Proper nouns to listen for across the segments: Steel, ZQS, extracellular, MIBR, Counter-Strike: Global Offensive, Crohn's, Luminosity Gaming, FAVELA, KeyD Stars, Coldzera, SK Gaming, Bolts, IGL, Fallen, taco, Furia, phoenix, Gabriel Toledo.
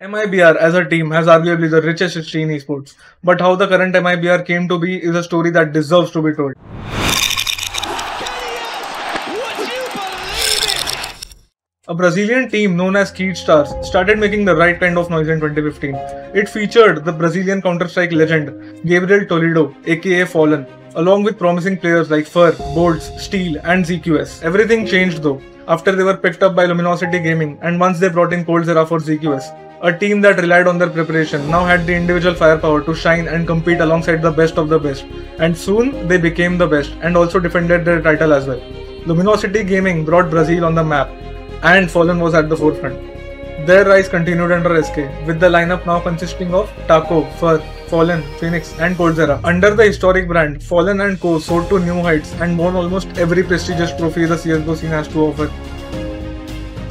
MIBR as a team has arguably the richest history in esports, but how the current MIBR came to be is a story that deserves to be told. A Brazilian team known as KeyD Stars started making the right kind of noise in 2015. It featured the Brazilian Counter-Strike legend Gabriel Toledo aka Fallen, along with promising players like Furia, Bolts, Steel and ZQS. Everything changed though, after they were picked up by Luminosity Gaming and once they brought in Coldzera for ZQS. A team that relied on their preparation now had the individual firepower to shine and compete alongside the best of the best, and soon they became the best and also defended their title as well. Luminosity Gaming brought Brazil on the map and Fallen was at the forefront. Their rise continued under SK, with the lineup now consisting of Taco, Fur, Fallen, Phoenix and Coldzera. Under the historic brand, Fallen and Co soared to new heights and won almost every prestigious trophy the CSGO scene has to offer.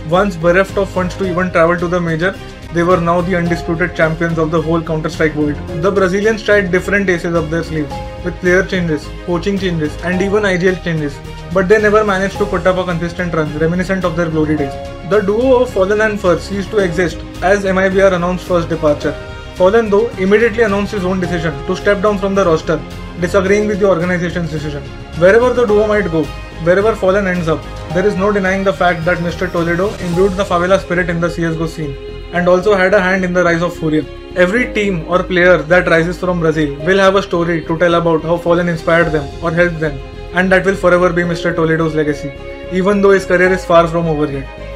Once bereft of funds to even travel to the major, they were now the undisputed champions of the whole Counter-Strike world. The Brazilians tried different aces up their sleeves, with player changes, coaching changes and even IGL changes, but they never managed to put up a consistent run reminiscent of their glory days. The duo of Fallen and Fur ceased to exist as MIBR announced first departure. Fallen though immediately announced his own decision to step down from the roster, disagreeing with the organization's decision. Wherever the duo might go, wherever Fallen ends up, there is no denying the fact that Mr. Toledo imbued the favela spirit in the CSGO scene, and also had a hand in the rise of Furia. Every team or player that rises from Brazil will have a story to tell about how Fallen inspired them or helped them, and that will forever be Mr. Toledo's legacy, even though his career is far from over yet.